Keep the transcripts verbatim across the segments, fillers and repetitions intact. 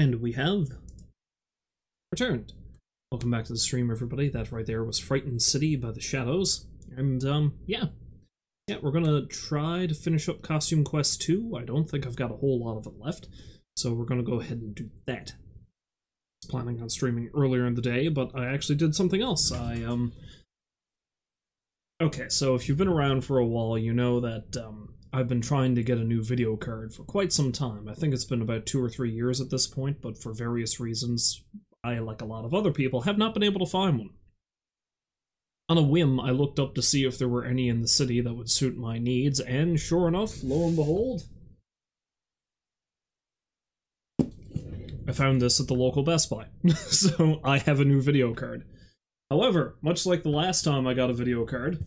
And we have returned. Welcome back to the stream, everybody. That right there was Frightened City by the Shadows. And, um, yeah. Yeah, we're gonna try to finish up Costume Quest two. I don't think I've got a whole lot of it left, so we're gonna go ahead and do that. I was planning on streaming earlier in the day, but I actually did something else. I, um... Okay, so if you've been around for a while, you know that, um, I've been trying to get a new video card for quite some time. I think it's been about two or three years at this point, but for various reasons, I, like a lot of other people, have not been able to find one. On a whim, I looked up to see if there were any in the city that would suit my needs, and sure enough, lo and behold, I found this at the local Best Buy. So I have a new video card. However, much like the last time I got a video card,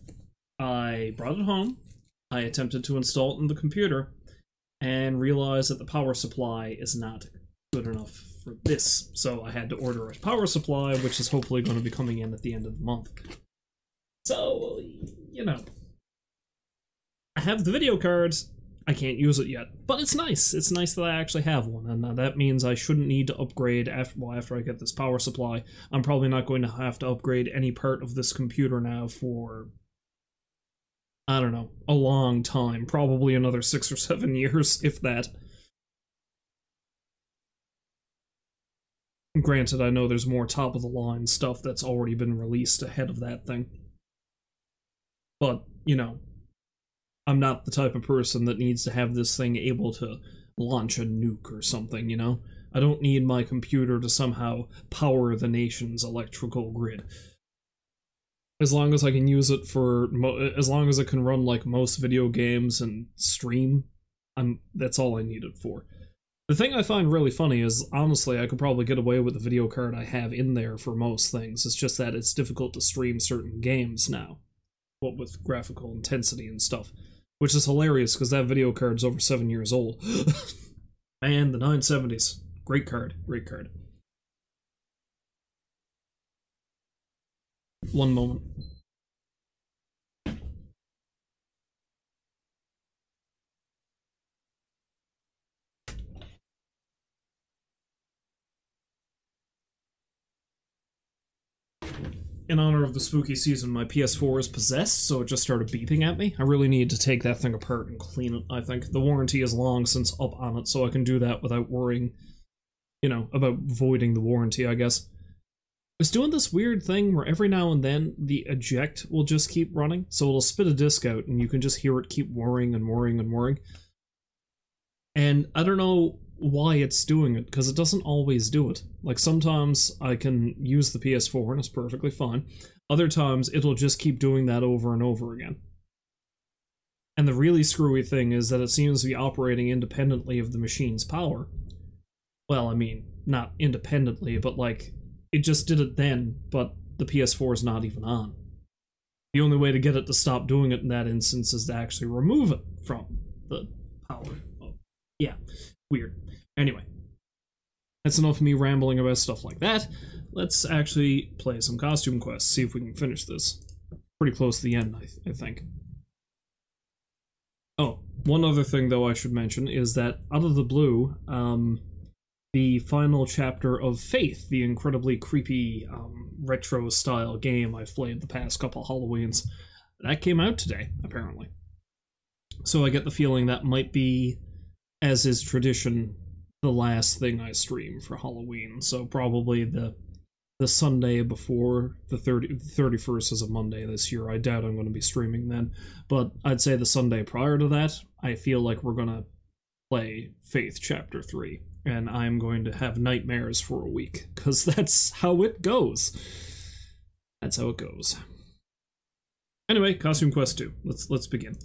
I brought it home, I attempted to install it in the computer, and realized that the power supply is not good enough for this. So I had to order a power supply, which is hopefully going to be coming in at the end of the month. So, you know, I have the video cards, I can't use it yet, but it's nice. It's nice that I actually have one, and that means I shouldn't need to upgrade after, well, after I get this power supply. I'm probably not going to have to upgrade any part of this computer now for, I don't know, a long time, probably another six or seven years, if that. Granted, I know there's more top-of-the-line stuff that's already been released ahead of that thing. But, you know, I'm not the type of person that needs to have this thing able to launch a nuke or something, you know? I don't need my computer to somehow power the nation's electrical grid. As long as I can use it for, mo as long as it can run like most video games and stream, I'm, that's all I need it for. The thing I find really funny is, honestly, I could probably get away with the video card I have in there for most things. It's just that it's difficult to stream certain games now. What with graphical intensity and stuff. Which is hilarious, because that video card's over seven years old. Man, the nine seventies. Great card. Great card. One moment. In honor of the spooky season, my P S four is possessed, so it just started beeping at me. I really need to take that thing apart and clean it, I think. The warranty is long since up on it, so I can do that without worrying, you know, about voiding the warranty, I guess. It's doing this weird thing where every now and then the eject will just keep running, so it'll spit a disc out, and you can just hear it keep whirring and whirring and whirring. And I don't know why it's doing it, because it doesn't always do it. Like, sometimes I can use the P S four and it's perfectly fine. Other times it'll just keep doing that over and over again. And the really screwy thing is that it seems to be operating independently of the machine's power. Well, I mean, not independently, but like, it just did it then, but the P S four is not even on. The only way to get it to stop doing it in that instance is to actually remove it from the power. Oh, yeah. Weird. Anyway, that's enough of me rambling about stuff like that. Let's actually play some Costume Quest, see if we can finish this. Pretty close to the end, I, th I think. Oh, one other thing, though, I should mention is that, out of the blue, um, the final chapter of Faith, the incredibly creepy um, retro-style game I've played the past couple Halloweens, that came out today, apparently. So I get the feeling that might be, as is tradition, the last thing I stream for Halloween, so probably the the Sunday before the thirty, thirty-first is a Monday this year. I doubt I'm going to be streaming then, but I'd say the Sunday prior to that, I feel like we're going to play Faith Chapter three, and I'm going to have nightmares for a week, because that's how it goes. That's how it goes. Anyway, Costume Quest two. Let's, let's begin.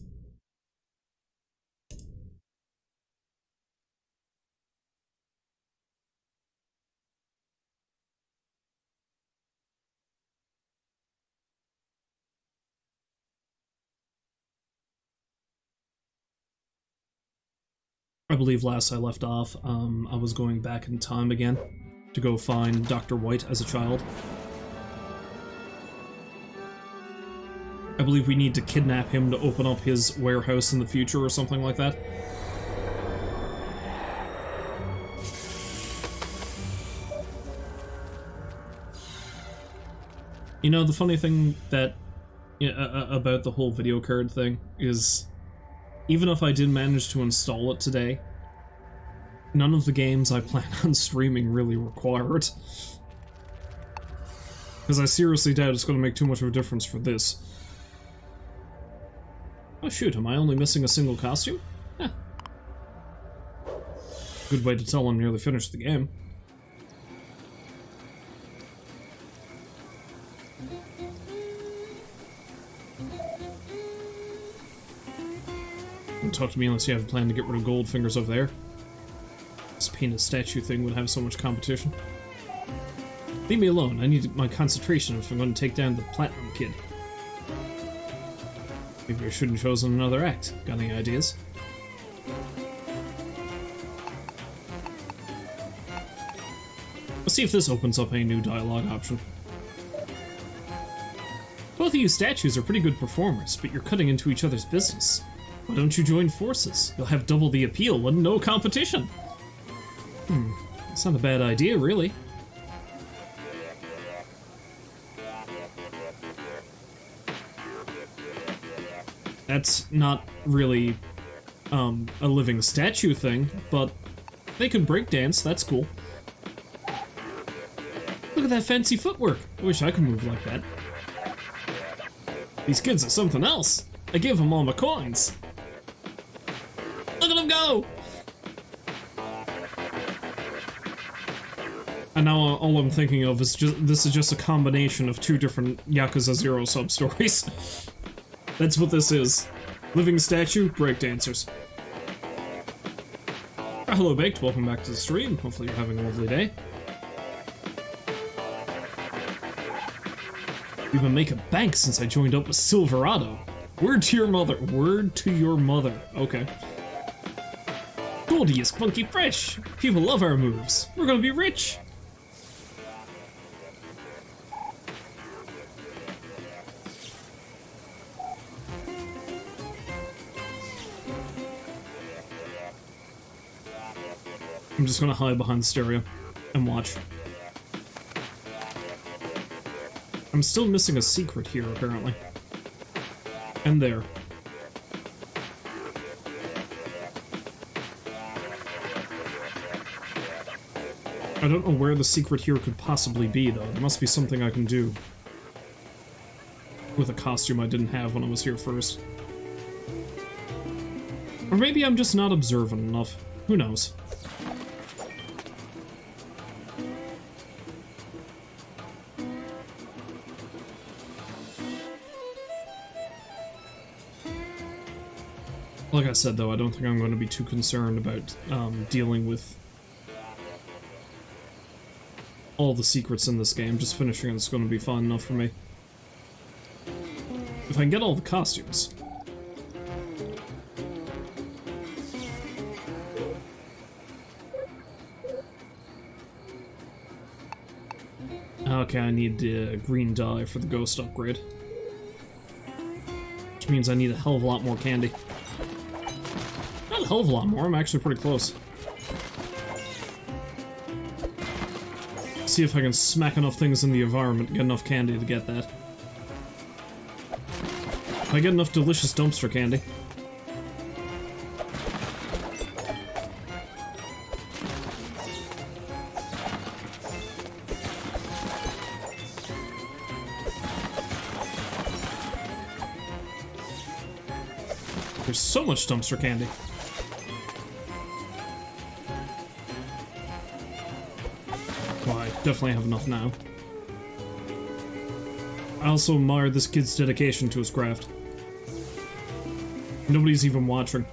I believe last I left off, um, I was going back in time again to go find Doctor White as a child. I believe we need to kidnap him to open up his warehouse in the future or something like that. You know, the funny thing that uh, about the whole video card thing is, even if I did manage to install it today, none of the games I plan on streaming really require it. Because I seriously doubt it's going to make too much of a difference for this. Oh shoot, am I only missing a single costume? Huh. Good way to tell I'm nearly finished the game. Don't talk to me unless you have a plan to get rid of Goldfingers over there. This penis statue thing would have so much competition. Leave me alone, I need my concentration if I'm going to take down the Platinum Kid. Maybe I shouldn't have chosen another act. Got any ideas? Let's see if this opens up a new dialogue option. Both of you statues are pretty good performers, but you're cutting into each other's business. Why don't you join forces? You'll have double the appeal and no competition! Hmm, that's not a bad idea, really. That's not really um, a living statue thing, but they can breakdance, that's cool. Look at that fancy footwork! I wish I could move like that. These kids are something else! I give them all my coins! Look at them go! And now all I'm thinking of is just this is just a combination of two different Yakuza zero sub-stories. That's what this is. Living statue, breakdancers. Oh, hello, Baked. Welcome back to the stream. Hopefully you're having a lovely day. We've been making bank since I joined up with Silverado. Word to your mother. Word to your mother. Okay. Goldie is funky fresh. People love our moves. We're gonna be rich. I'm just gonna hide behind the stereo and watch. I'm still missing a secret here, apparently. And there. I don't know where the secret here could possibly be, though. There must be something I can do with a costume I didn't have when I was here first. Or maybe I'm just not observant enough. Who knows? Like I said, though, I don't think I'm going to be too concerned about um, dealing with all the secrets in this game. Just finishing it's going to be fun enough for me. If I can get all the costumes. Okay, I need the uh, green dye for the ghost upgrade. Which means I need a hell of a lot more candy. Hell of a lot more. I'm actually pretty close. See if I can smack enough things in the environment to get enough candy to get that. If I get enough delicious dumpster candy. There's so much dumpster candy. Definitely have enough now. I also admire this kid's dedication to his craft. Nobody's even watching.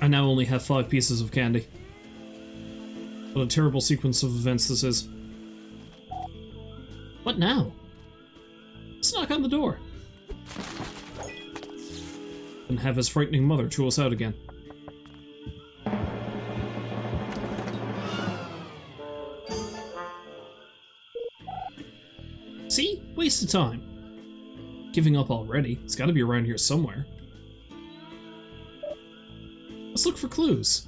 I now only have five pieces of candy. What a terrible sequence of events this is. What now? On the door and have his frightening mother chew us out again. See? Waste of time. giving up already. It's gotta be around here somewhere. Let's look for clues.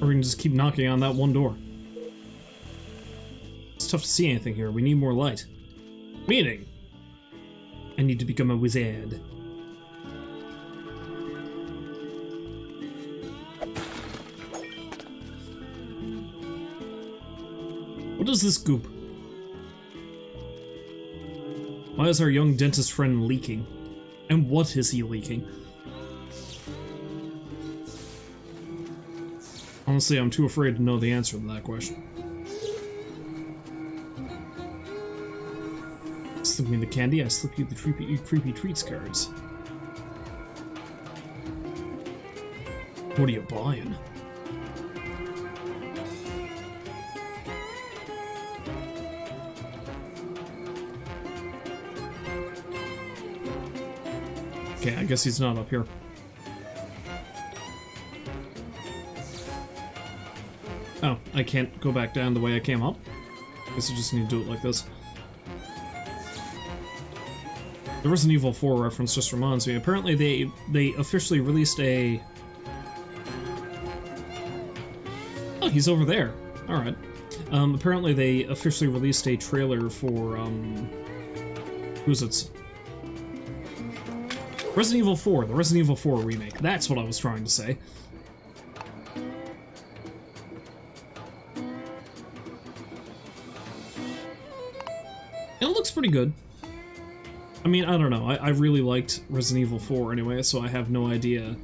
Or we can just keep knocking on that one door. It's tough to see anything here. We need more light. Meaning, I need to become a wizard. What is this goop? Why is our young dentist friend leaking? And what is he leaking? Honestly, I'm too afraid to know the answer to that question. Slip me the candy, I slip you the creepy, creepy treats cards. What are you buying? Okay, I guess he's not up here. Oh, I can't go back down the way I came up. I guess I just need to do it like this. The Resident Evil four reference just reminds me. Apparently they they officially released a... Oh, he's over there. Alright. Um, apparently they officially released a trailer for... Um, who's it? Resident Evil four, the Resident Evil four remake. That's what I was trying to say. It looks pretty good. I mean, I don't know. I, I really liked Resident Evil four anyway, so I have no idea.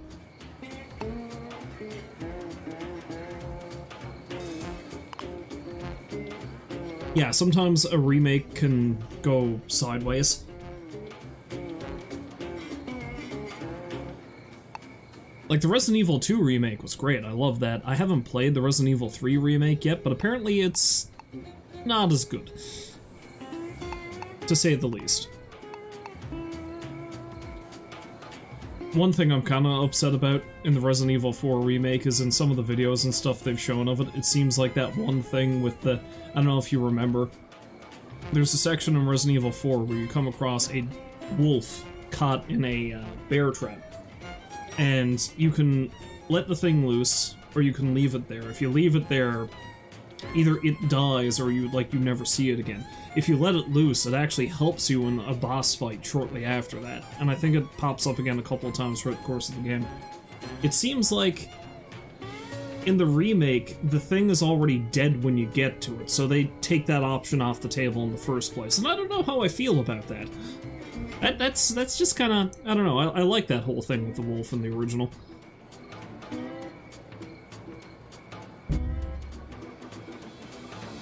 Yeah, sometimes a remake can go sideways. Like, the Resident Evil two remake was great, I love that. I haven't played the Resident Evil three remake yet, but apparently it's not as good. To say the least. One thing I'm kinda upset about in the Resident Evil four remake is in some of the videos and stuff they've shown of it, it seems like that one thing with the... I don't know if you remember. There's a section in Resident Evil four where you come across a wolf caught in a uh, bear trap. And you can let the thing loose, or you can leave it there. If you leave it there, either it dies, or you like you never see it again. If you let it loose, it actually helps you in a boss fight shortly after that. And I think it pops up again a couple of times throughout the course of the game. It seems like in the remake, the thing is already dead when you get to it, so they take that option off the table in the first place. And I don't know how I feel about that. That, that's that's just kind of, I don't know, I, I like that whole thing with the wolf in the original.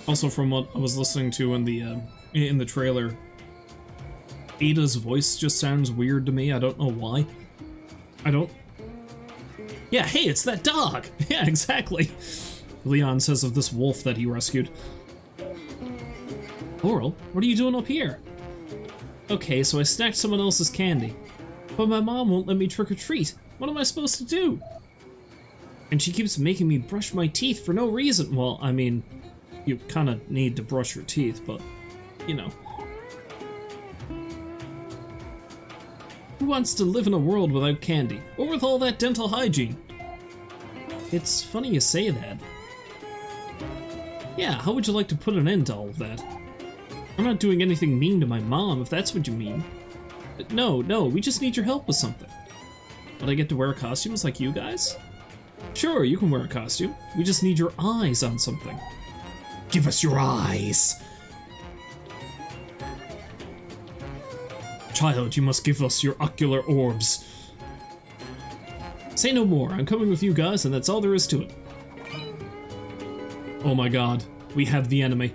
Also, from what I was listening to in the uh, in the trailer, Ada's voice just sounds weird to me. I don't know why. I don't... Yeah, hey, it's that dog! Yeah, exactly! Leon says of this wolf that he rescued. Orel, what are you doing up here? Okay, so I snacked someone else's candy, but my mom won't let me trick-or-treat. What am I supposed to do? And she keeps making me brush my teeth for no reason. Well, I mean, you kind of need to brush your teeth, but, you know. Who wants to live in a world without candy, or with all that dental hygiene? It's funny you say that. Yeah, how would you like to put an end to all of that? I'm not doing anything mean to my mom, if that's what you mean. But no, no, we just need your help with something. But I get to wear costumes like you guys? Sure, you can wear a costume. We just need your eyes on something. Give us your eyes! Child, you must give us your ocular orbs. Say no more, I'm coming with you guys and that's all there is to it. Oh my god, we have the enemy.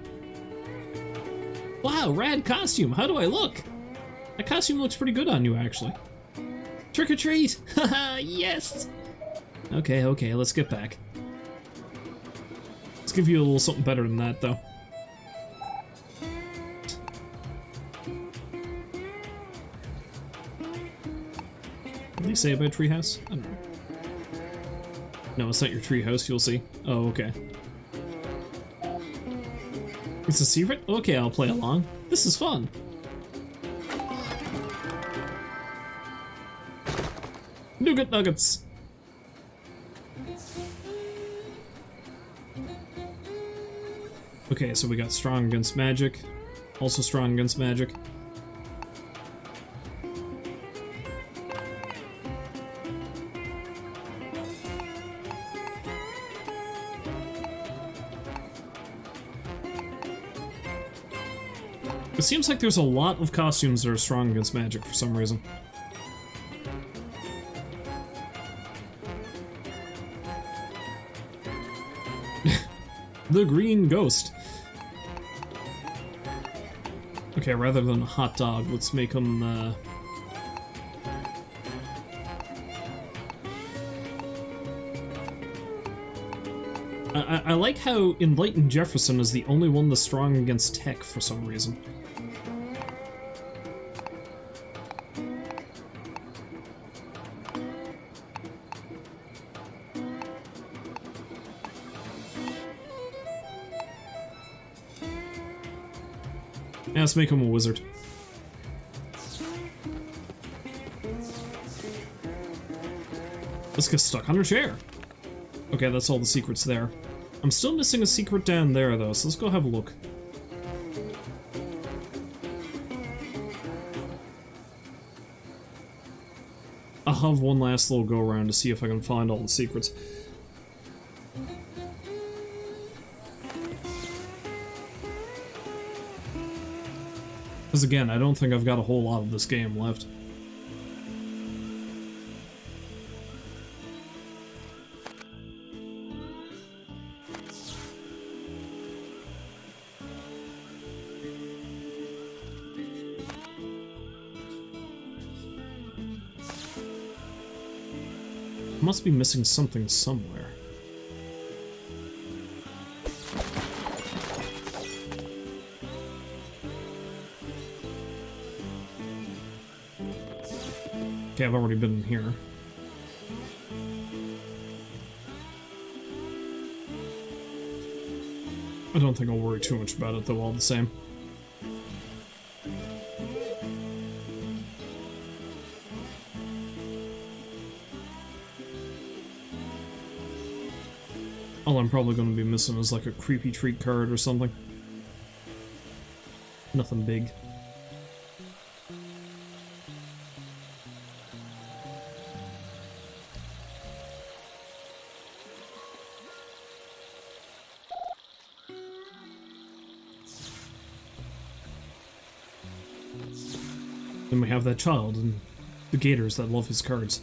Wow, rad costume! How do I look? That costume looks pretty good on you, actually. Trick or treat! Haha, yes! Okay, okay, let's get back. Let's give you a little something better than that, though. What do they say about Treehouse? I don't know. No, it's not your treehouse, you'll see. Oh, okay. It's a secret? Okay, I'll play along. This is fun. Nougat nuggets! Okay, so we got strong against magic. Also strong against magic. It seems like there's a lot of costumes that are strong against magic for some reason. The green ghost. Okay, rather than a hot dog, let's make him, uh... I, I like how Enlightened Jefferson is the only one that's strong against tech for some reason. Let's make him a wizard. Let's get stuck on a chair. Okay, that's all the secrets there. I'm still missing a secret down there, though, so let's go have a look. I'll have one last little go-around to see if I can find all the secrets. Because again, I don't think I've got a whole lot of this game left. Must be missing something somewhere. Okay, I've already been in here. I don't think I'll worry too much about it, though, all the same. All I'm probably going to be missing is like a creepy treat card or something. Nothing big. Then we have that child and the gators that love his cards.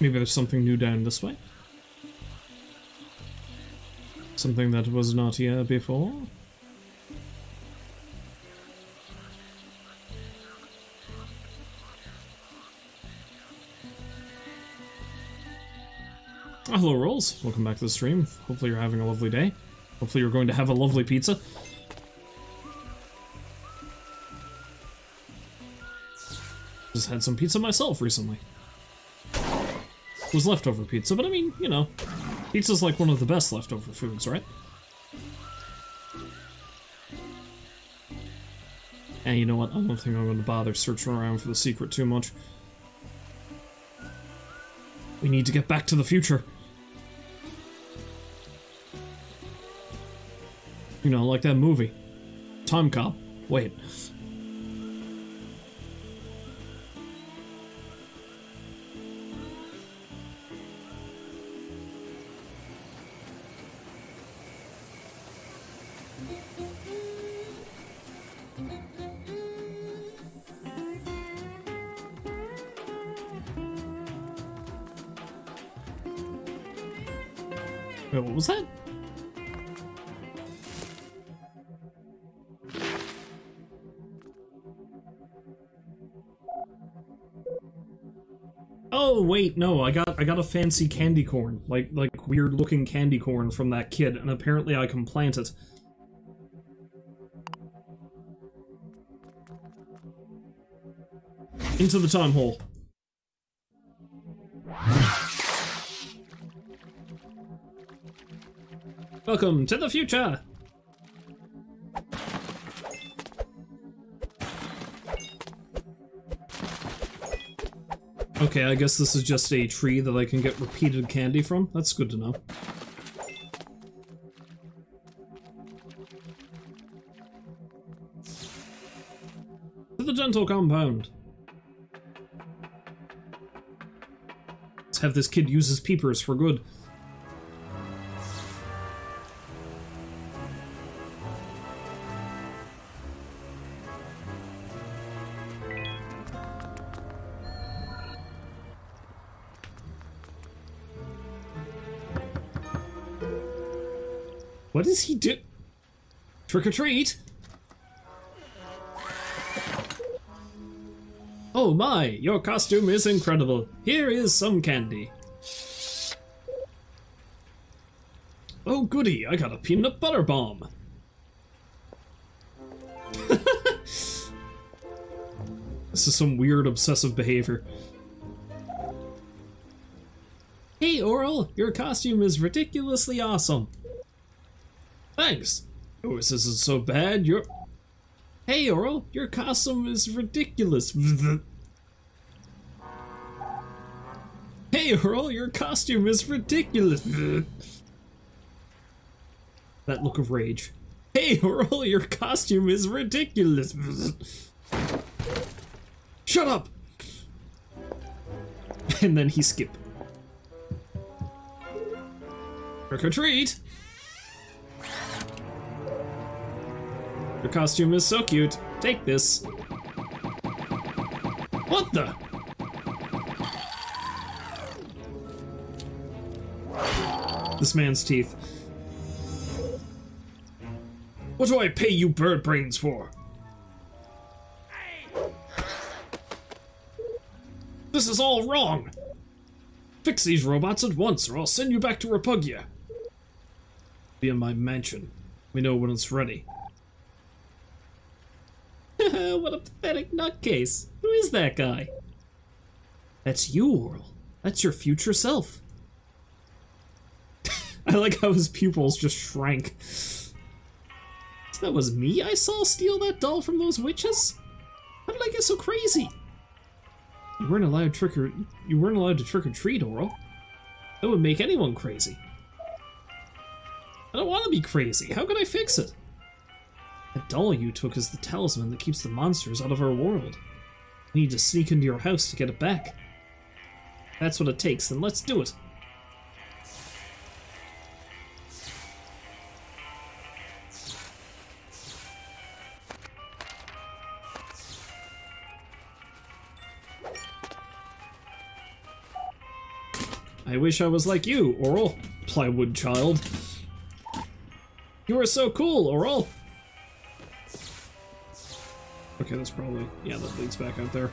Maybe there's something new down this way? Something that was not here before? Hello, Rolls. Welcome back to the stream. Hopefully you're having a lovely day. Hopefully you're going to have a lovely pizza. Just had some pizza myself recently. It was leftover pizza, but I mean, you know, pizza's like one of the best leftover foods, right? And you know what? I don't think I'm going to bother searching around for the secret too much. We need to get back to the future. You know, like that movie. Time Cop. Wait. Wait, what was that? oh wait, no, I got I got a fancy candy corn, like like weird looking candy corn from that kid, and apparently I can plant it. Into the time hole. Welcome to the future. Okay, I guess this is just a tree that I can get repeated candy from. That's good to know. To the dental compound. Let's have this kid use his peepers for good. What does he do? Trick or treat? Oh my, your costume is incredible. Here is some candy. Oh goody, I got a peanut butter bomb. This is some weird obsessive behavior. Hey Orel, your costume is ridiculously awesome. Thanks. Oh, this isn't so bad. You're... Hey, Orel, your costume is ridiculous. Hey, Orel, your costume is ridiculous. That look of rage. Hey, Orel, your costume is ridiculous. Shut up! And then he skipped. Trick or treat! Your costume is so cute. Take this. What the? This man's teeth. What do I pay you bird brains for? This is all wrong. Fix these robots at once or I'll send you back to Repugia. Be in my mansion. We know when it's ready. What a pathetic nutcase. Who is that guy? That's you, Orel. That's your future self. I like how his pupils just shrank. So that was me I saw steal that doll from those witches? How did I get so crazy? You weren't allowed trick or you weren't allowed to trick or treat, Orel. That would make anyone crazy. I don't want to be crazy. How could I fix it? That doll you took is the talisman that keeps the monsters out of our world. You need to sneak into your house to get it back. If that's what it takes, then let's do it. I wish I was like you, Orel, plywood child. You are so cool, Orel! Okay, that's probably... yeah, that leads back out there.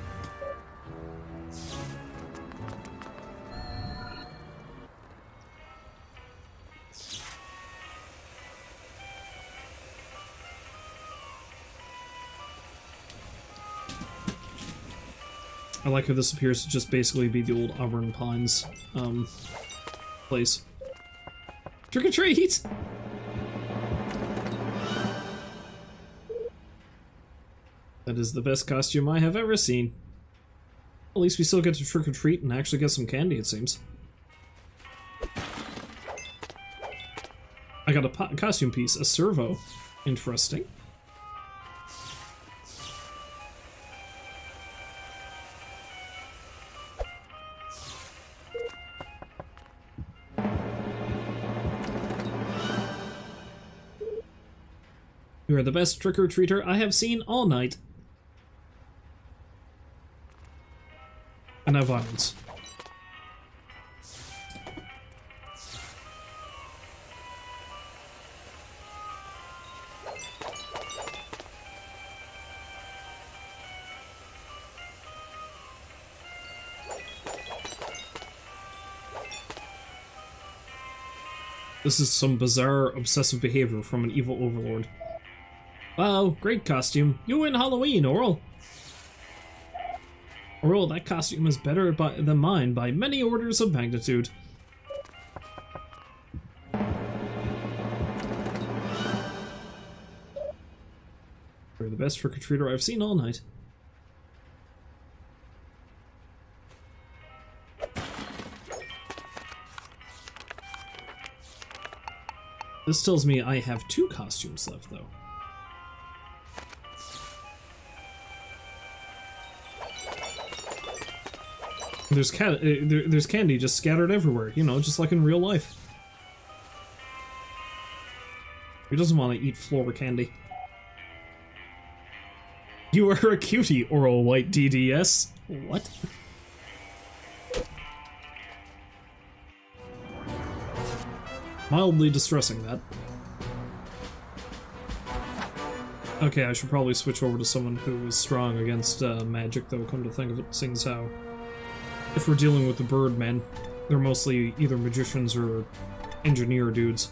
I like how this appears to just basically be the old Auburn Pines um, place. Trick or treat! That is the best costume I have ever seen. At least we still get to trick or treat and actually get some candy, it seems. I got a po costume piece, a servo. Interesting. You are the best trick or treater I have seen all night. And have violence. This is some bizarre obsessive behavior from an evil overlord. Wow, great costume. You win Halloween, Orel. Orel, that costume is better by, than mine by many orders of magnitude. You're the best trick-or-treater I've seen all night. This tells me I have two costumes left, though. There's cat. There, there's candy just scattered everywhere, you know, just like in real life. Who doesn't want to eat floor candy? You are a cutie, Orel White D D S. What? Mildly distressing, that. Okay, I should probably switch over to someone who is strong against uh, magic, though, come to think of it, seeing as how if we're dealing with the Birdmen, they're mostly either magicians or engineer dudes.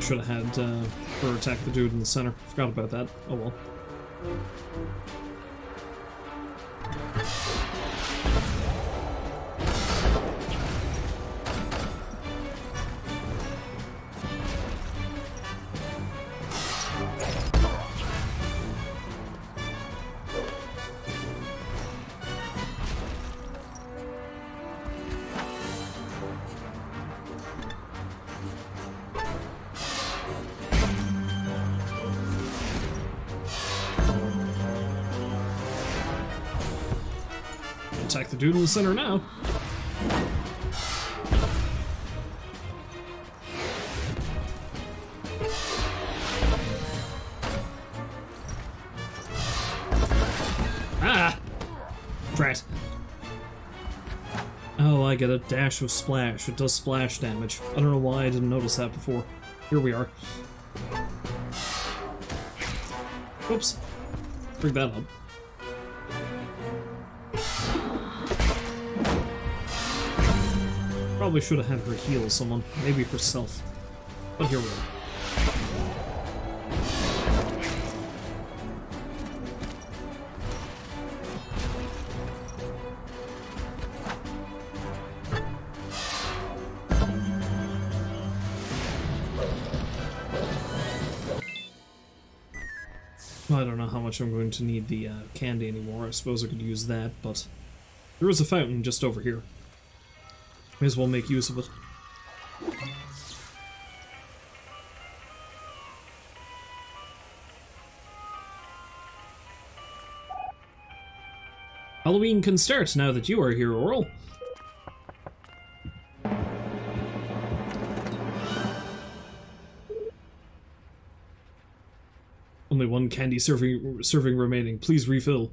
Should have had uh, her attack the dude in the center. Forgot about that. Oh well. Attack the dude in the center now. Ah! Drat. Oh, I get a dash of splash. It does splash damage. I don't know why I didn't notice that before. Here we are. Oops. Bring that up. Probably should have had her heal someone, maybe herself, but here we are. I don't know how much I'm going to need the uh, candy anymore. I suppose I could use that, but there is a fountain just over here. May as well make use of it. Halloween can start now that you are here, Orel. Only one candy serving serving remaining. Please refill.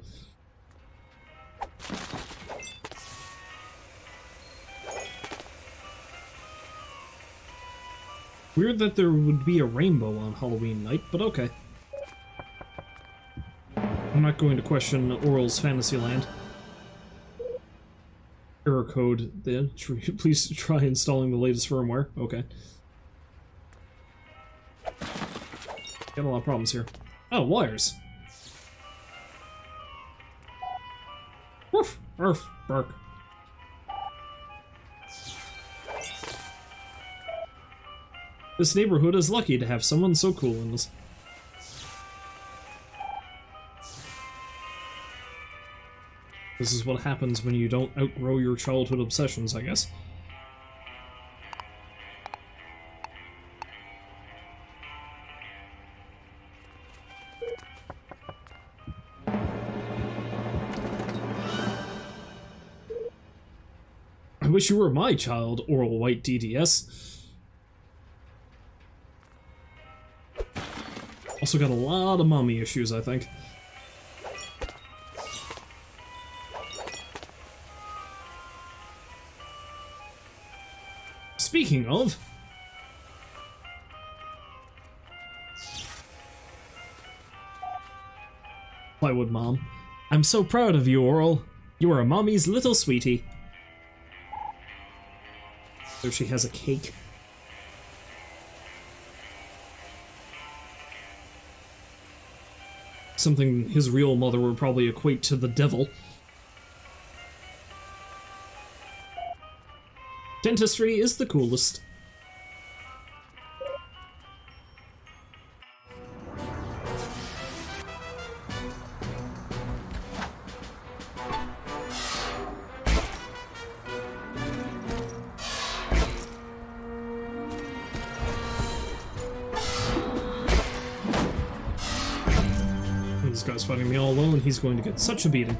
Weird that there would be a rainbow on Halloween night, but okay. I'm not going to question Orel's Fantasyland. Error code then. Please try installing the latest firmware. Okay. Got a lot of problems here. Oh, wires. Woof, arf, bark. This neighborhood is lucky to have someone so cool in this. This is what happens when you don't outgrow your childhood obsessions, I guess. I wish you were my child, Orel White D D S. Also got a lot of mommy issues, I think. Speaking of, I would, Mom. I'm so proud of you, Orel. You are a mommy's little sweetie. So she has a cake. Something his real mother would probably equate to the devil. Dentistry is the coolest. This guy's fighting me all alone, he's going to get such a beating.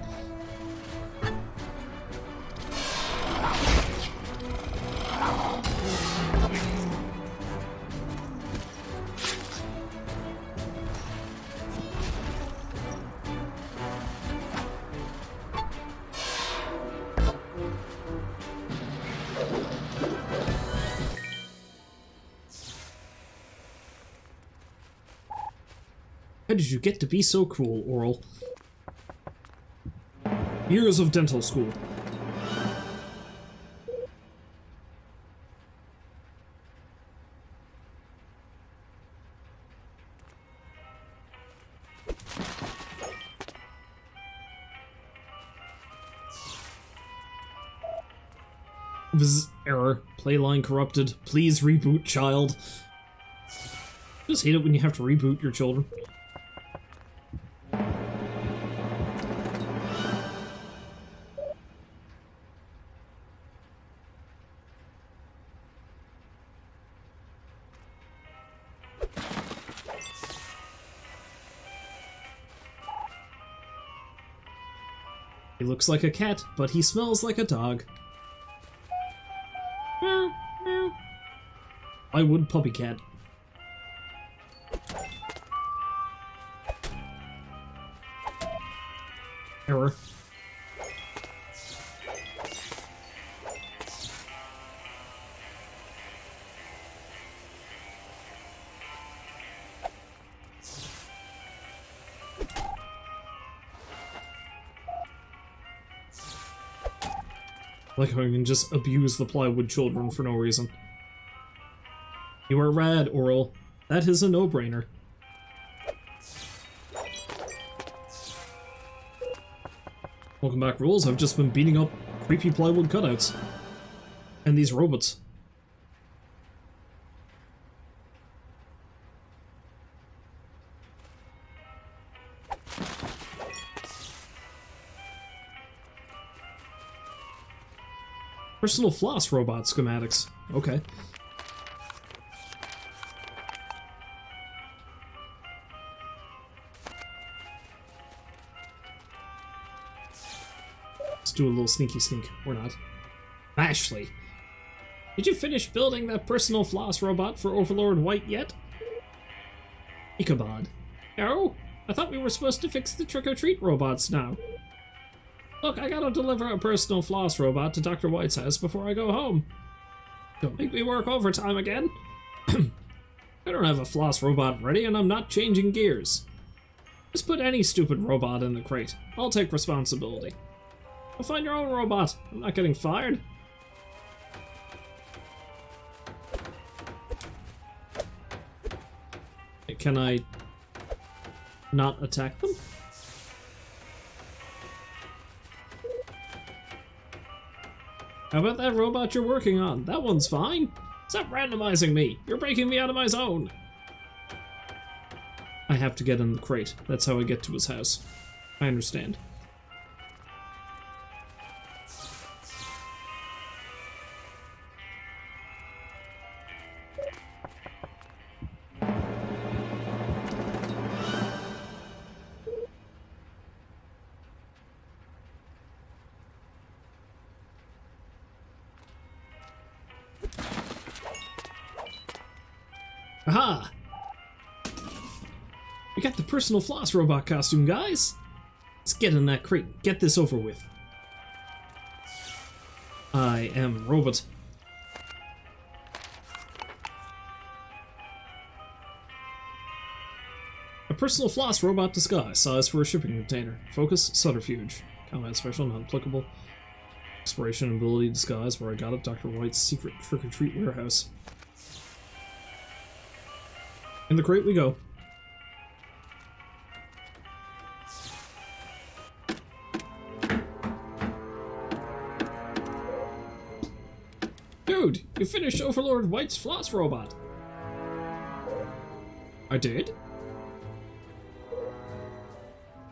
How did you get to be so cruel, Orel? Years of dental school. Viz error. Playline corrupted. Please reboot, child. Just hate it when you have to reboot your children. He looks like a cat, but he smells like a dog. Meow, meow. I would puppy cat. Error. Like how I can just abuse the plywood children for no reason. You are rad, Orel. That is a no-brainer. Welcome back, Rules. I've just been beating up creepy plywood cutouts. And these robots. Personal floss robot schematics. Okay. Let's do a little sneaky sneak, or not. Ashley, did you finish building that personal floss robot for Overlord White yet? Ichabod. No? I thought we were supposed to fix the trick-or-treat robots now. Look, I gotta deliver a personal floss robot to Doctor White's house before I go home. Don't make me work overtime again. I don't have a floss robot ready and I'm not changing gears. Just put any stupid robot in the crate. I'll take responsibility. I'll find your own robot. I'm not getting fired. Can I not attack them? How about that robot you're working on? That one's fine. Stop randomizing me. You're breaking me out of my zone. I have to get in the crate. That's how I get to his house. I understand. Aha! We got the personal floss robot costume, guys! Let's get in that crate. Get this over with. I am robot. A personal floss robot disguise, size for a shipping container. Focus, subterfuge. Combat special, not applicable. Exploration ability disguise, where I got up Doctor White's secret trick-or-treat warehouse. In the crate we go. Dude, you finished Overlord White's floss robot. I did?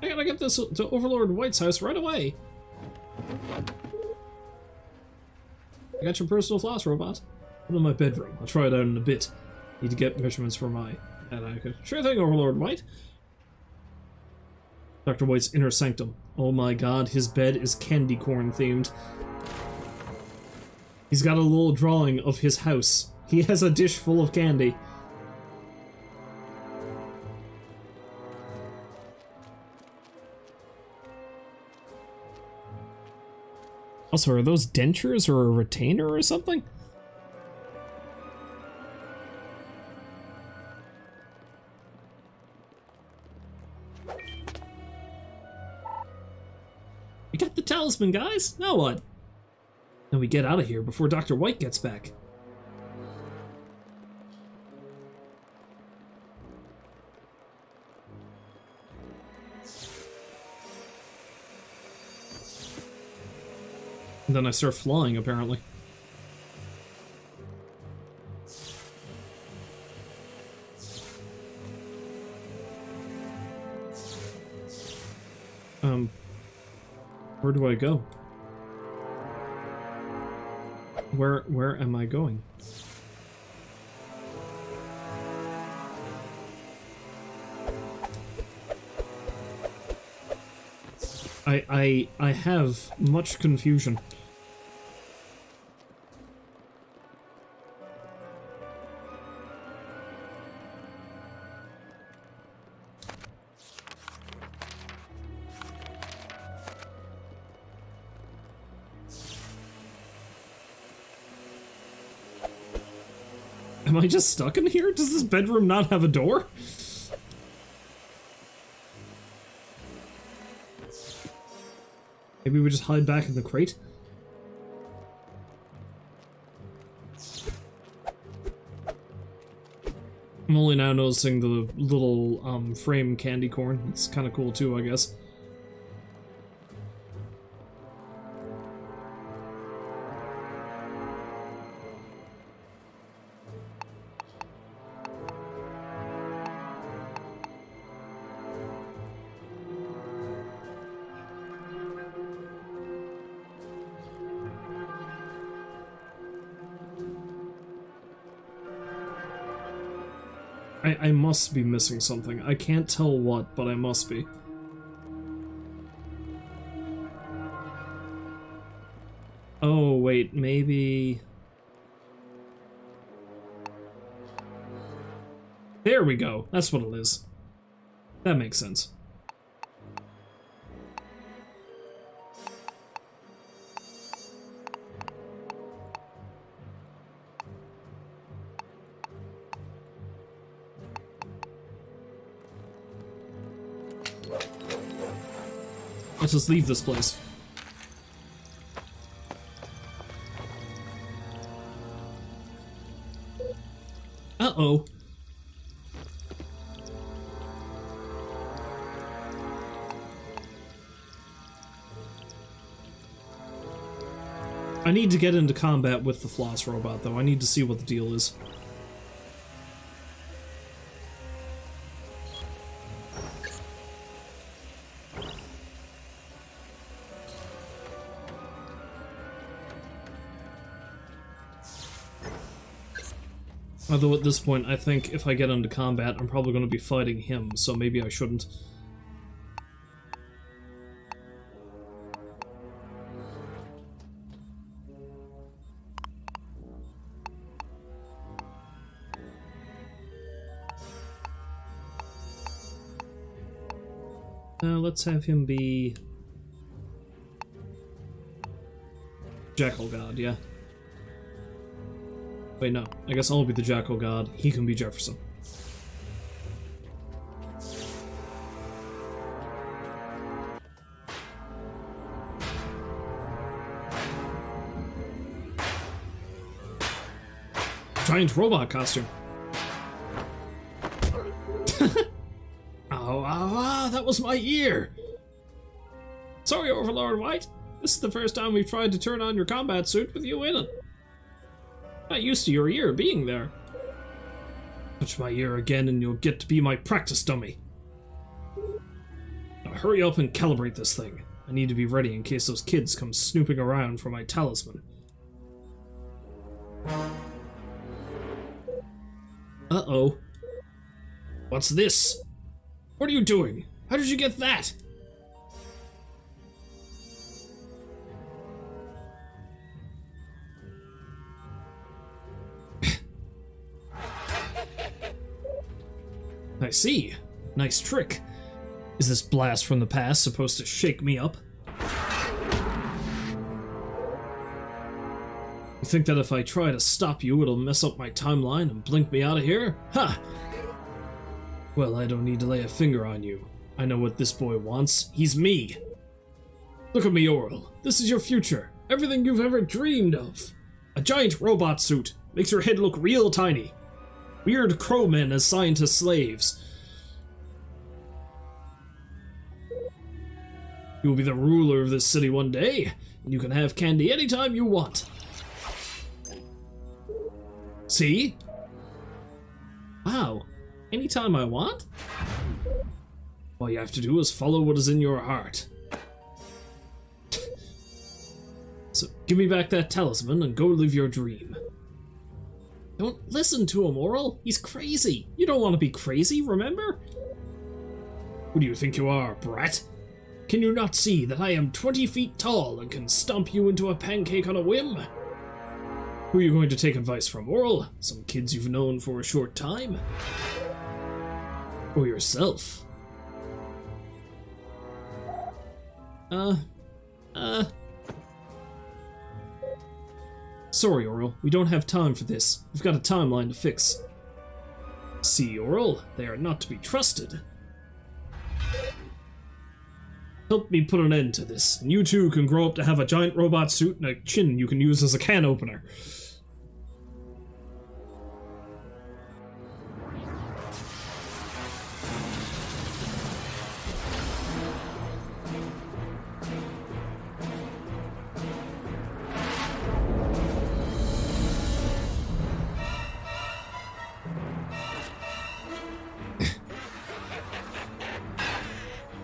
I gotta get this to Overlord White's house right away. I got your personal floss robot. I'm in my bedroom. I'll try it out in a bit. Need to get measurements for my... And I could... Sure thing, Overlord White. Doctor White's inner sanctum. Oh my god, his bed is candy corn themed. He's got a little drawing of his house. He has a dish full of candy. Also, are those dentures or a retainer or something? We got the talisman, guys! Now what? Now we get out of here before Doctor White gets back. And then I start flying, apparently. Um, where do I go? Where, where am I going? I, I, I have much confusion. Am I just stuck in here? Does this bedroom not have a door? Maybe we just hide back in the crate? I'm only now noticing the little um, frame candy corn. It's kind of cool too, I guess. I must be missing something. I can't tell what, but I must be. Oh, wait, maybe... There we go. That's what it is. That makes sense. Let's just leave this place. Uh-oh. I need to get into combat with the floss robot, though. I need to see what the deal is. Although at this point, I think if I get into combat, I'm probably going to be fighting him, so maybe I shouldn't. Now uh, let's have him be... Jackal God, yeah. Wait, no. I guess I'll be the Jackal God. He can be Jefferson. giant robot costume. Oh, ah, ah, that was my ear! Sorry, Overlord White. This is the first time we've tried to turn on your combat suit with you in it. Not used to your ear being there. Touch my ear again and you'll get to be my practice dummy. Now hurry up and calibrate this thing. I need to be ready in case those kids come snooping around for my talisman. Uh-oh. What's this? What are you doing? How did you get that? I see. Nice trick. Is this blast from the past supposed to shake me up? You think that if I try to stop you, it'll mess up my timeline and blink me out of here? Ha! Well, I don't need to lay a finger on you. I know what this boy wants. He's me. Look at me, Orel. This is your future. Everything you've ever dreamed of. A giant robot suit. Makes your head look real tiny. Weird crowmen assigned to slaves. You'll be the ruler of this city one day, and you can have candy anytime you want. See? Wow. Anytime I want? All you have to do is follow what is in your heart. So give me back that talisman and go live your dream. Don't listen to him, Orel. He's crazy. You don't want to be crazy, remember? Who do you think you are, brat? Can you not see that I am twenty feet tall and can stomp you into a pancake on a whim? Who are you going to take advice from, Orel? Some kids you've known for a short time? Or yourself? Uh... Uh... Sorry, Orel. We don't have time for this. We've got a timeline to fix. See, Orel? They are not to be trusted. Help me put an end to this, and you too can grow up to have a giant robot suit and a chin you can use as a can opener.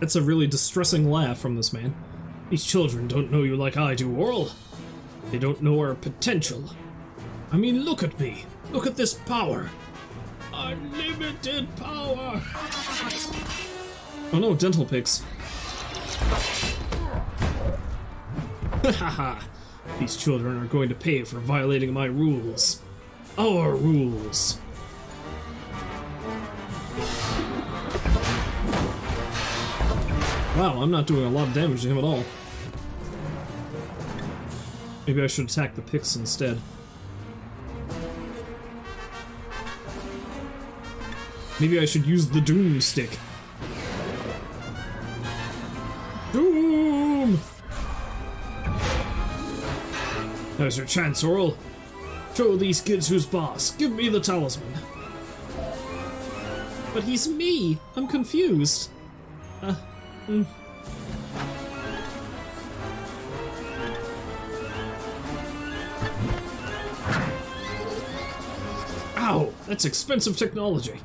That's a really distressing laugh from this man. These children don't know you like I do, Orel. They don't know our potential. I mean, look at me. Look at this power. Unlimited power. Oh no, dental pigs. Ha ha ha. These children are going to pay for violating my rules. Our rules. Wow, I'm not doing a lot of damage to him at all. Maybe I should attack the Picts instead. Maybe I should use the Doom Stick. Doom! There's your chance, Orel. Show these kids who's boss. Give me the talisman. But he's me. I'm confused. Uh... Mm. Ow! That's expensive technology.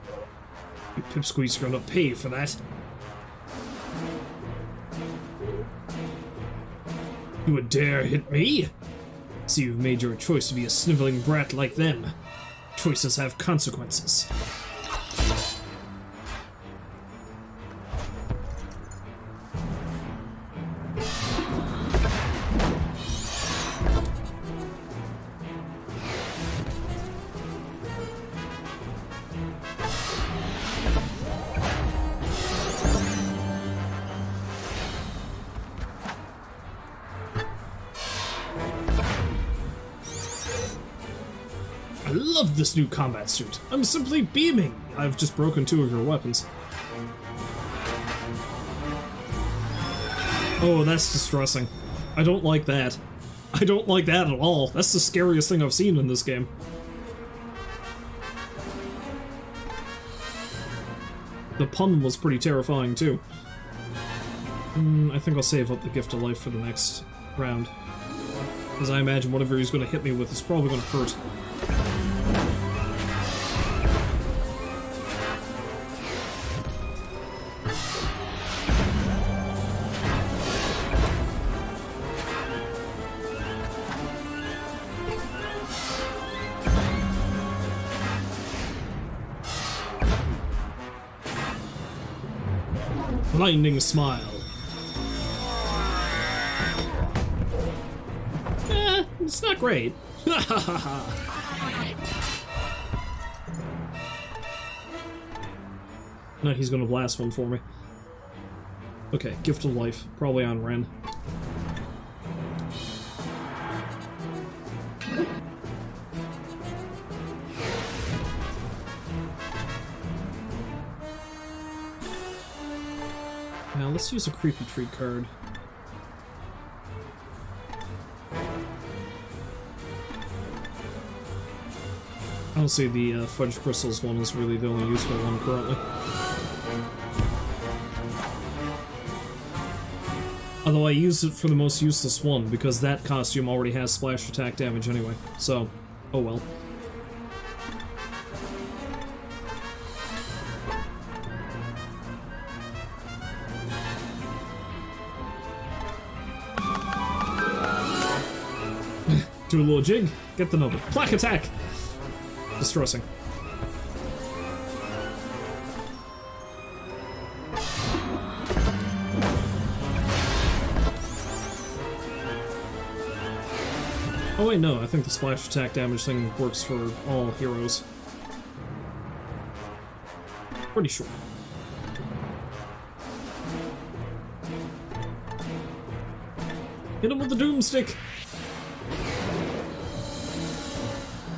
You pipsqueaks are gonna pay for that. You would dare hit me? See, you've made your choice to be a sniveling brat like them. Choices have consequences. I love this new combat suit. I'm simply beaming. I've just broken two of your weapons. Oh, that's distressing. I don't like that. I don't like that at all. That's the scariest thing I've seen in this game. The pun was pretty terrifying, too. Mm, I think I'll save up the gift of life for the next round. Because I imagine whatever he's going to hit me with is probably going to hurt. Blinding smile. Eh, it's not great. No, he's gonna blast one for me. Okay, gift of life, probably on Wren. Let's use a creepy tree card. Honestly, the uh, fudge crystals one is really the only useful one currently. Although I used it for the most useless one because that costume already has splash attack damage anyway, so oh well. Do a little jig, get the number. Plaque attack! Distressing. Oh wait, no, I think the splash attack damage thing works for all heroes. Pretty sure. Hit him with the doomstick!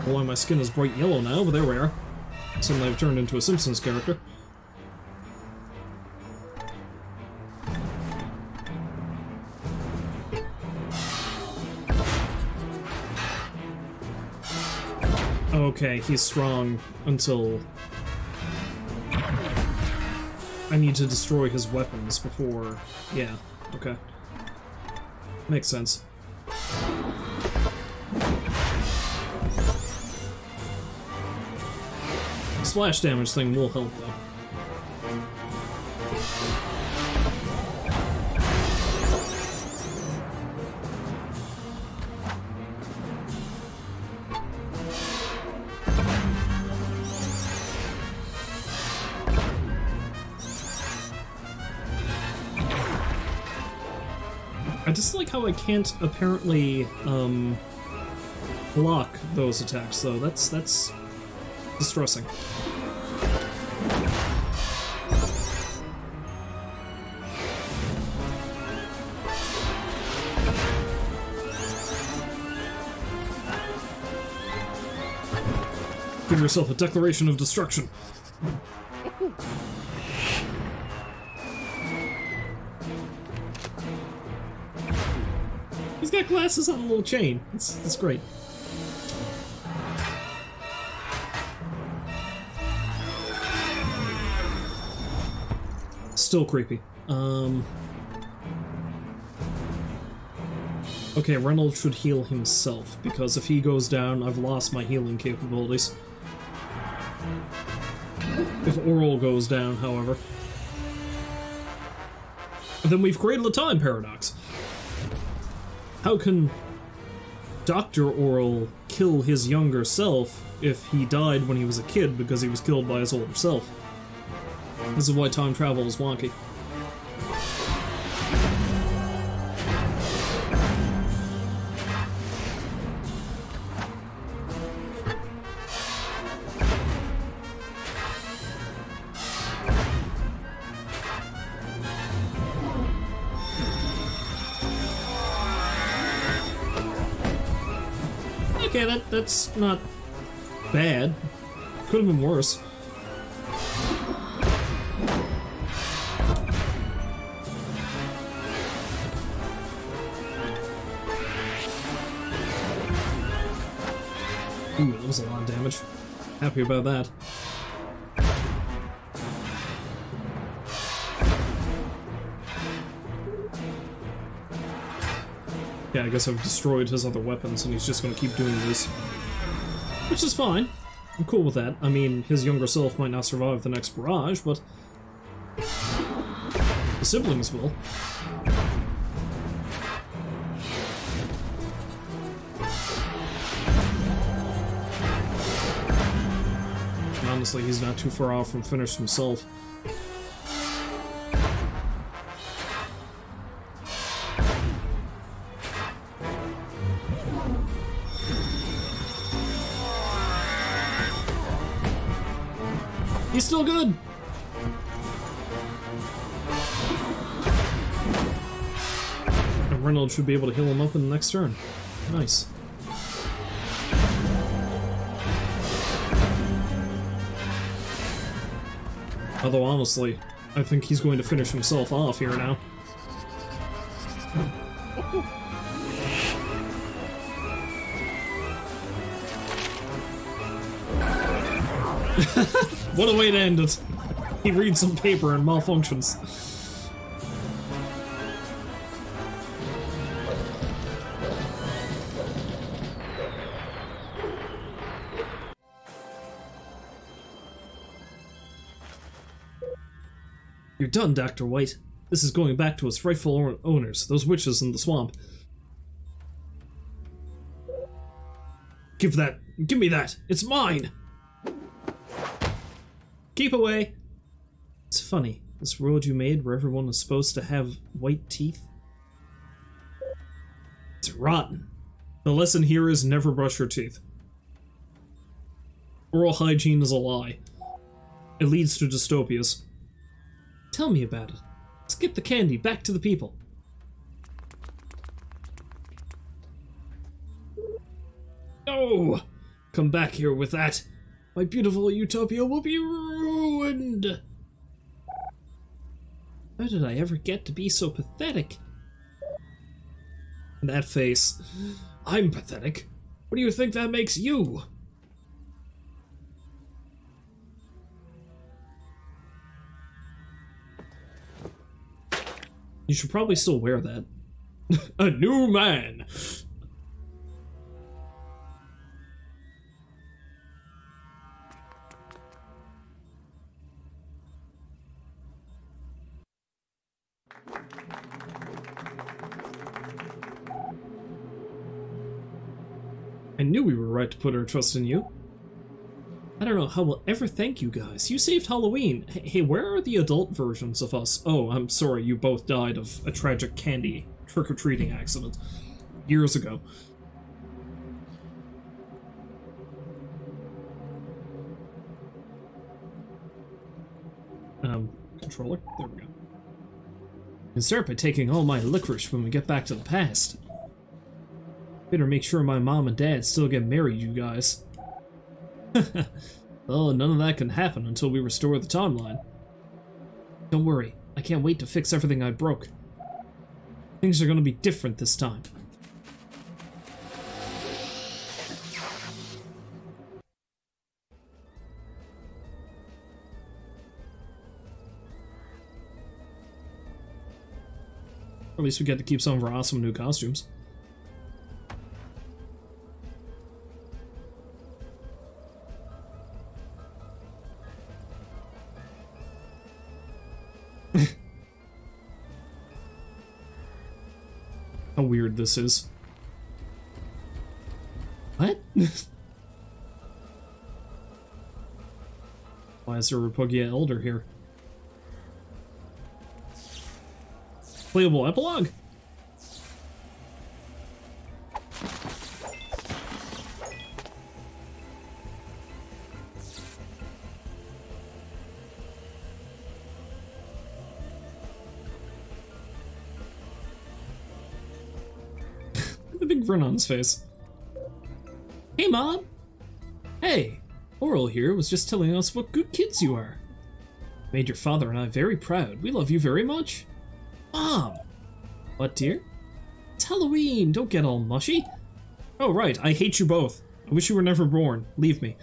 Why my skin is bright yellow now, but there we are. Suddenly I've turned into a Simpsons character. Okay, he's strong until... I need to destroy his weapons before... Yeah, okay. Makes sense. Splash damage thing will help though. I just like how I can't apparently um, block those attacks though. That's that's distressing. Give yourself a declaration of destruction. He's got glasses on a little chain. It's, it's great. Still creepy. Um. Okay, Reynold should heal himself because if he goes down, I've lost my healing capabilities. If Orel goes down, however. Then we've created a time paradox. How can Doctor Orel kill his younger self if he died when he was a kid because he was killed by his older self? This is why time travel is wonky. Okay, that that's not bad. Could have been worse. Ooh, that was a lot of damage. Happy about that. okay, I guess I've destroyed his other weapons and he's just gonna keep doing this. Which is fine. I'm cool with that. I mean, his younger self might not survive the next barrage, but the siblings will. And honestly, he's not too far off from finished himself. He's still good! And Reynold should be able to heal him up in the next turn. Nice. Although honestly, I think he's going to finish himself off here now. What a way to end it! He reads some paper and malfunctions. You're done, Doctor White. This is going back to its rightful owners, those witches in the swamp. Give that. Give me that. It's mine! Keep away! It's funny, this world you made where everyone is supposed to have white teeth. It's rotten. The lesson here is never brush your teeth. Oral hygiene is a lie. It leads to dystopias. Tell me about it. Let's get the candy back to the people. No! Come back here with that. My beautiful utopia will be ruined! How did I ever get to be so pathetic? That face. I'm pathetic. What do you think that makes you? You should probably still wear that. A new man! I knew we were right to put our trust in you. I don't know how we'll ever thank you guys. You saved Halloween. Hey, where are the adult versions of us? Oh, I'm sorry, you both died of a tragic candy trick-or-treating accident years ago. Um, controller? There we go. You can start by taking all my licorice when we get back to the past. Better make sure my mom and dad still get married, you guys. Oh, none of that can happen until we restore the timeline. Don't worry, I can't wait to fix everything I broke. Things are gonna be different this time. At least we get to keep some of our awesome new costumes. How weird this is. What? Why is there a Repugia Elder here? Playable epilogue? On his face. Hey, Mom! Hey! Orel here was just telling us what good kids you are. Made your father and I very proud. We love you very much. Mom! What, dear? It's Halloween! Don't get all mushy. Oh, right. I hate you both. I wish you were never born. Leave me.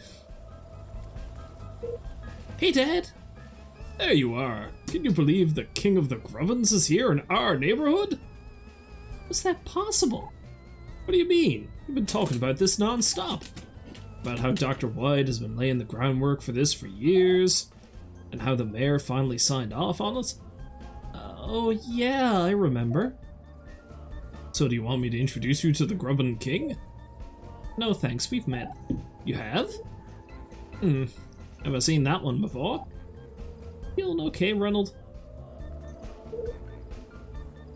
Hey, Dad! There you are. Can you believe the King of the Grubbins is here in our neighborhood? How's that possible? What do you mean? We've been talking about this non-stop. About how Doctor White has been laying the groundwork for this for years, and how the mayor finally signed off on it. Uh, oh yeah, I remember. So do you want me to introduce you to the Grubbin King? No thanks, we've met. You have? Hmm, have I seen that one before? Feeling okay, Reynold?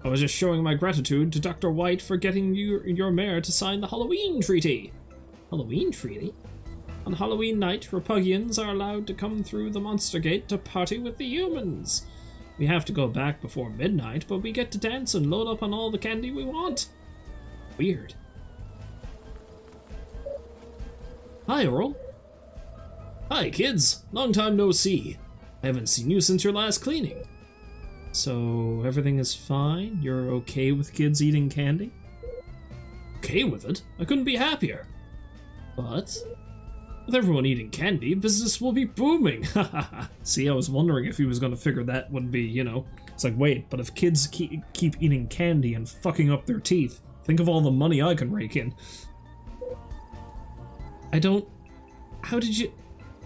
I was just showing my gratitude to Doctor White for getting you, your mayor to sign the Halloween Treaty. Halloween Treaty? On Halloween night, Repugians are allowed to come through the Monster Gate to party with the humans. We have to go back before midnight, but we get to dance and load up on all the candy we want. Weird. Hi, Orel. Hi, kids. Long time no see. I haven't seen you since your last cleaning. So, everything is fine? You're okay with kids eating candy? Okay with it? I couldn't be happier. But, with everyone eating candy, business will be booming! Haha! See, I was wondering if he was gonna figure that would be, you know... It's like, wait, but if kids keep, keep eating candy and fucking up their teeth, think of all the money I can rake in. I don't... How did you...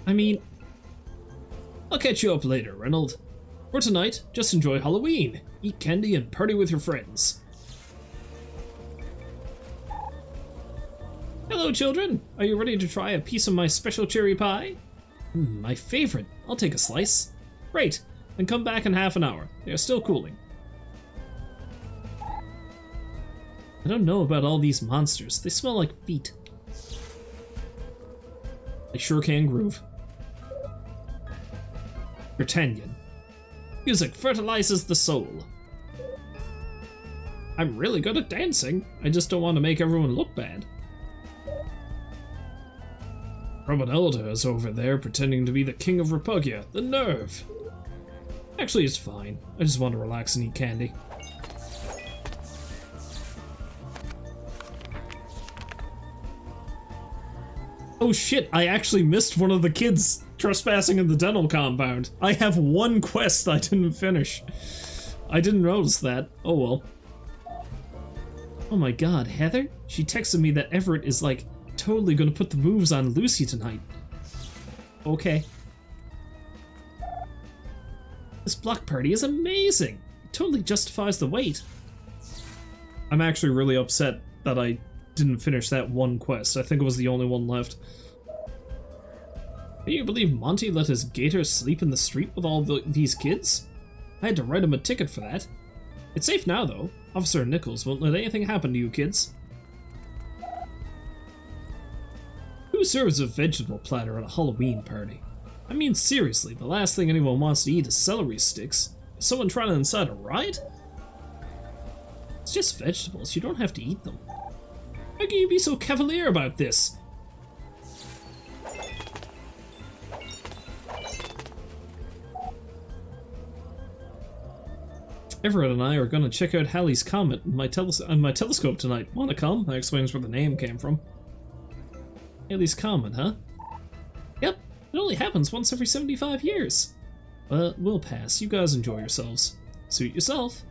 I mean... I'll catch you up later, Reynold. For tonight, just enjoy Halloween, eat candy, and party with your friends. Hello, children! Are you ready to try a piece of my special cherry pie? Mm, my favorite. I'll take a slice. Great, then come back in half an hour. They are still cooling. I don't know about all these monsters. They smell like feet. They sure can groove. Britannian. Music fertilizes the soul. I'm really good at dancing. I just don't want to make everyone look bad. Robin Elder is over there pretending to be the king of Repugia. The nerve! Actually, it's fine. I just want to relax and eat candy. Oh shit, I actually missed one of the kids trespassing in the dental compound. I have one quest I didn't finish. I didn't notice that. Oh well. Oh my god, Heather? She texted me that Everett is like totally gonna put the moves on Lucy tonight. Okay. This block party is amazing. It totally justifies the wait. I'm actually really upset that I didn't finish that one quest. I think it was the only one left. Do you believe Monty let his gator sleep in the street with all the, these kids? I had to write him a ticket for that. It's safe now, though. Officer Nichols won't let anything happen to you kids. Who serves a vegetable platter at a Halloween party? I mean, seriously, the last thing anyone wants to eat is celery sticks. Is someone trying to incite a riot? It's just vegetables. You don't have to eat them. How can you be so cavalier about this? Everett and I are gonna check out Halley's Comet and my, teles and my telescope tonight. Wanna come? That explains where the name came from. Halley's Comet, huh? Yep, it only happens once every seventy-five years. But we'll pass. You guys enjoy yourselves. Suit yourself.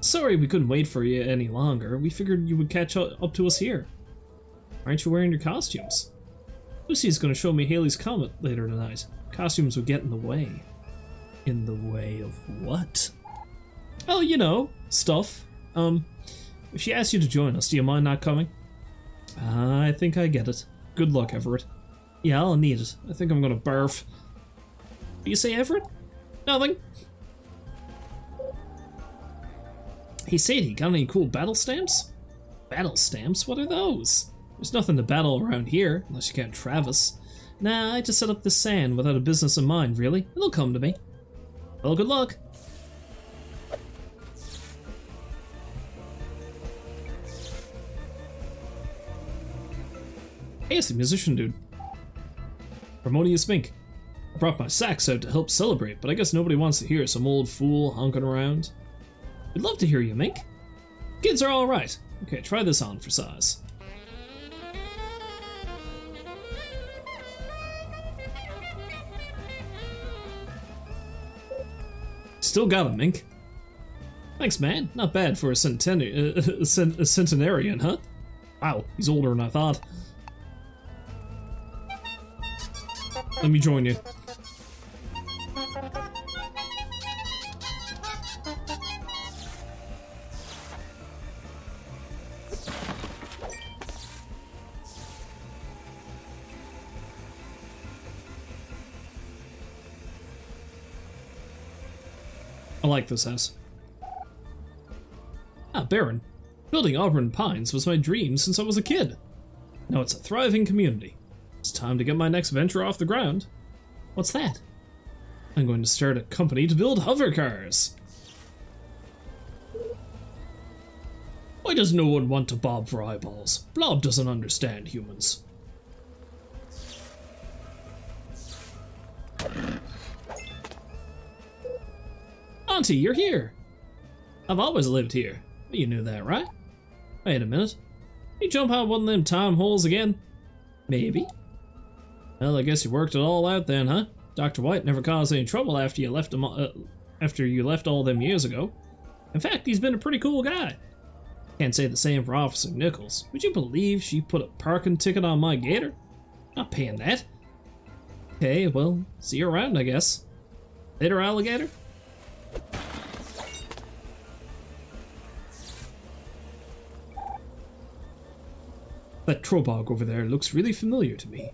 Sorry we couldn't wait for you any longer. We figured you would catch up to us here. Aren't you wearing your costumes? Lucy's gonna show me Halley's Comet later tonight. Costumes would get in the way. In the way of what? Oh, you know, stuff. Um, if she asks you to join us, do you mind not coming? Uh, I think I get it. Good luck, Everett. Yeah, I'll need it. I think I'm gonna barf. Do you say Everett? Nothing. Hey Sadie, got any cool battle stamps? Battle stamps? What are those? There's nothing to battle around here, unless you count Travis. Nah, I just set up this sand without a business in mind, really. It'll come to me. Well, good luck. Hey, it's the musician dude. Harmonious Mink. I brought my sax out to help celebrate, but I guess nobody wants to hear some old fool honking around. We'd love to hear you, Mink. Kids are alright. Okay, try this on for size. Still got him, Mink. Thanks, man. Not bad for a, centena uh, a, cent a centenarian, huh? Wow, he's older than I thought. Let me join you. I like this house. Ah, Baron. Building Auburn Pines was my dream since I was a kid. Now it's a thriving community. It's time to get my next venture off the ground. What's that? I'm going to start a company to build hover cars. Why does no one want to bob for eyeballs? Blob doesn't understand humans. Monty, you're here! I've always lived here. You knew that, right? Wait a minute. You jump out one of them time holes again? Maybe. Well, I guess you worked it all out then, huh? Doctor White never caused any trouble after you left him, uh, after you left all them years ago. In fact, he's been a pretty cool guy. Can't say the same for Officer Nichols. Would you believe she put a parking ticket on my gator? Not paying that. Okay, well, see you around, I guess. Later, alligator. That Trobog over there looks really familiar to me.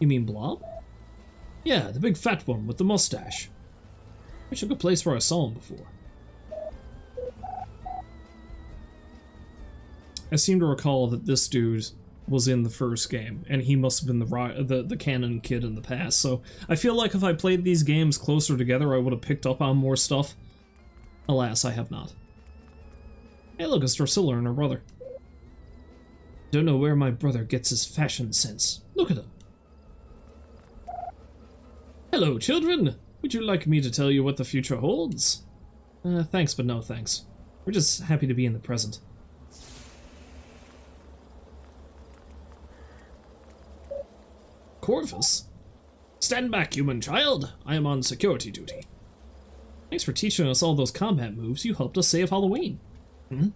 You mean Blob? Yeah, the big fat one with the mustache. I took a place where I saw him before. I seem to recall that this dude was in the first game, and he must have been the the, the canon kid in the past, so I feel like if I played these games closer together, I would have picked up on more stuff. Alas, I have not. Hey look, it's Drusilla and her brother. Don't know where my brother gets his fashion sense. Look at him. Hello, children! Would you like me to tell you what the future holds? Uh, thanks, but no thanks. We're just happy to be in the present. Corvus? Stand back, human child! I am on security duty. Thanks for teaching us all those combat moves. You helped us save Halloween. Hmm?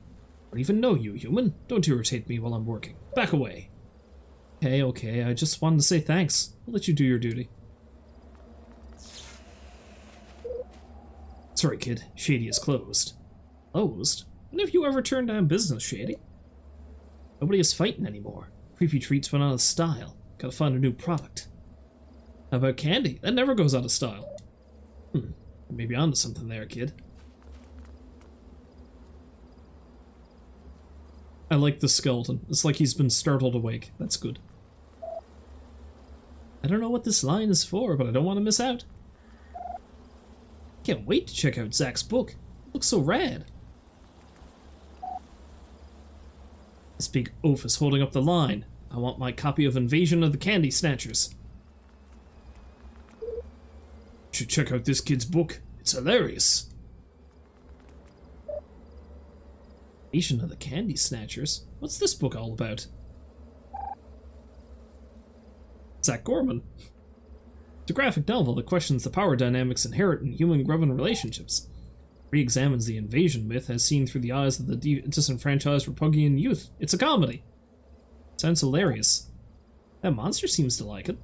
Or even know you, human. Don't irritate me while I'm working. Back away. Okay, okay, I just wanted to say thanks. I'll let you do your duty. Sorry, kid. Shady is closed. Closed? When have you ever turned down business, Shady? Nobody is fighting anymore. Creepy treats went out of style. Gotta find a new product. How about candy? That never goes out of style. Hmm. Maybe onto something there, kid. I like the skeleton. It's like he's been startled awake. That's good. I don't know what this line is for, but I don't want to miss out. Can't wait to check out Zack's book. It looks so rad. This big oaf is holding up the line. I want my copy of Invasion of the Candy Snatchers. Should check out this kid's book. It's hilarious. Invasion of the Candy Snatchers? What's this book all about? Zack Gorman. It's a graphic novel that questions the power dynamics inherent in human-grubbin relationships. It re-examines the invasion myth as seen through the eyes of the disenfranchised Repugian youth. It's a comedy. It sounds hilarious. That monster seems to like it.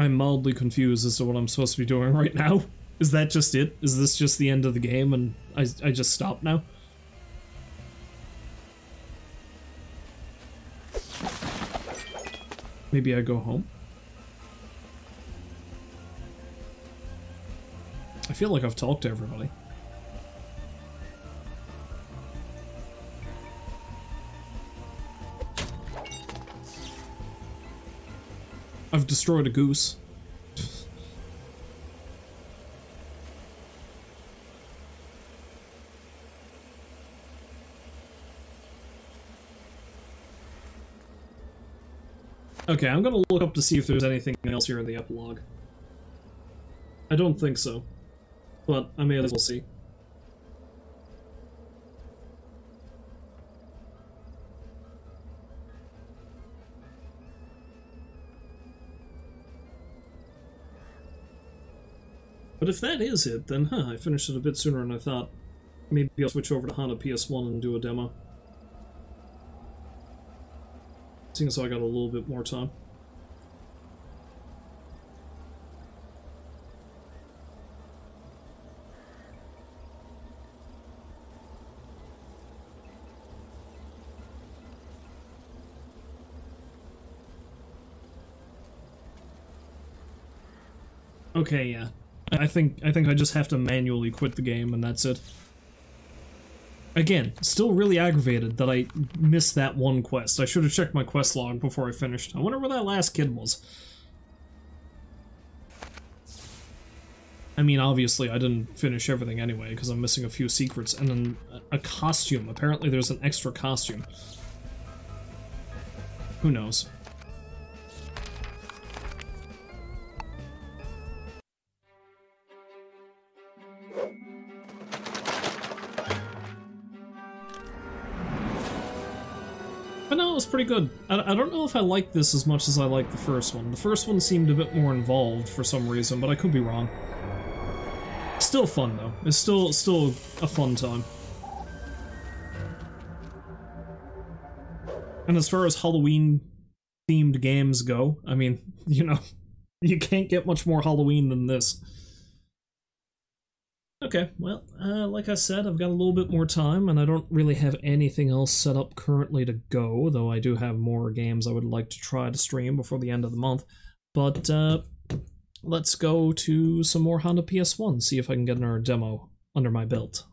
I'm mildly confused as to what I'm supposed to be doing right now. Is that just it? Is this just the end of the game and I, I just stop now? Maybe I go home? I feel like I've talked to everybody. I've destroyed a goose. Okay, I'm gonna look up to see if there's anything else here in the epilogue. I don't think so, but I may as well see. But if that is it, then huh, I finished it a bit sooner than I thought. Maybe I'll switch over to Honda P S one and do a demo. Seeing as though I got a little bit more time. Okay, yeah. I think I think I just have to manually quit the game and that's it. Again, still really aggravated that I missed that one quest. I should have checked my quest log before I finished. I wonder where that last kid was. I mean, obviously I didn't finish everything anyway because I'm missing a few secrets and then a costume. Apparently there's an extra costume. Who knows? Pretty good. I, I don't know if I like this as much as I like the first one. The first one seemed a bit more involved for some reason, but I could be wrong. Still fun though. It's still still a fun time. And as far as Halloween themed games go, I mean, you know, you can't get much more Halloween than this. Okay, well, uh, like I said, I've got a little bit more time, and I don't really have anything else set up currently to go, though I do have more games I would like to try to stream before the end of the month. But, uh, let's go to some more Honda P S one, see if I can get another demo under my belt.